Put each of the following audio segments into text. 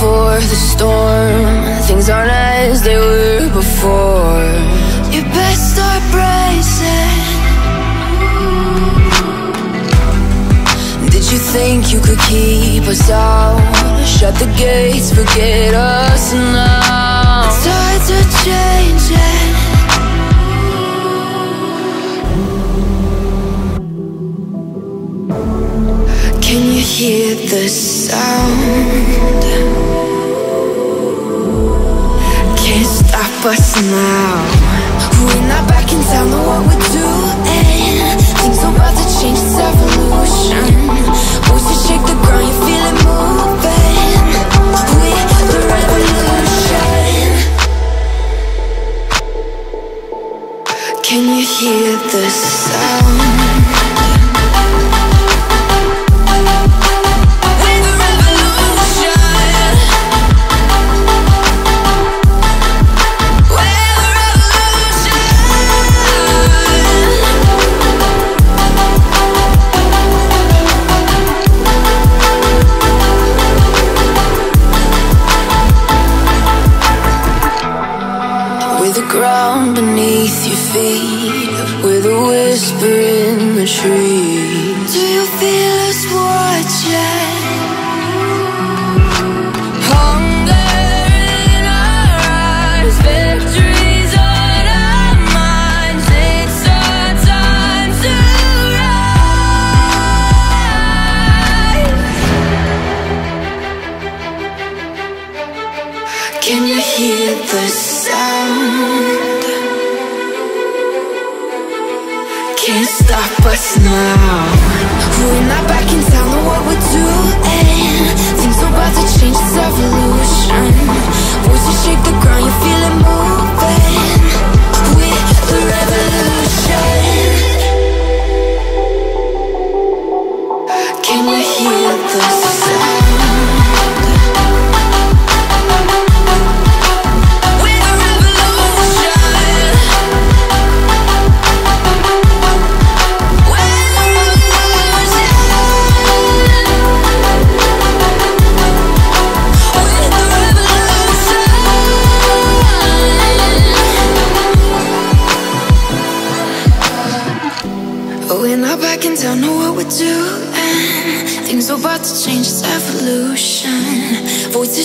before the storm. Things aren't as they were before. You best start bracing. Did you think you could keep us out? Shut the gates, forget us now. The tides are changing. Can you hear the sound? Can't stop us now. We're not back in town, know what we're doing. Things are about to change, it's evolution. Once you shake the ground, you feel it moving. We're the revolution. Can you hear the sound?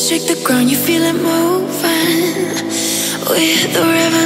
Shake the ground, you feel it moving. We're the river.